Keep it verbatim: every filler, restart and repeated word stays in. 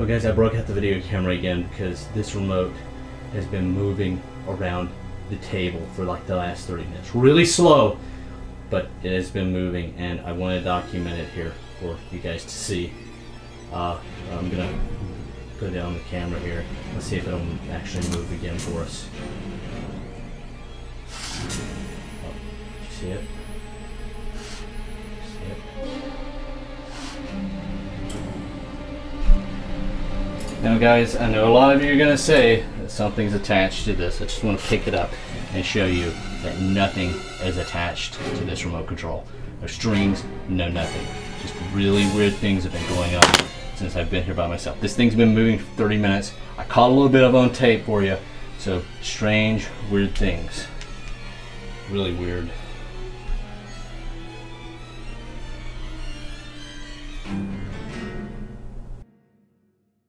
Well guys, I broke out the video camera again because this remote has been moving around the table for like the last thirty minutes. Really slow, but it has been moving and I want to document it here for you guys to see. Uh, I'm going to put it on the camera here. Let's see if it'll actually move again for us. Oh, see it? Now guys, I know a lot of you are going to say that something's attached to this. I just want to pick it up and show you that nothing is attached to this remote control. No strings, no nothing. Just really weird things have been going on since I've been here by myself. This thing's been moving for thirty minutes. I caught a little bit of on tape for you. So strange, weird things. Really weird.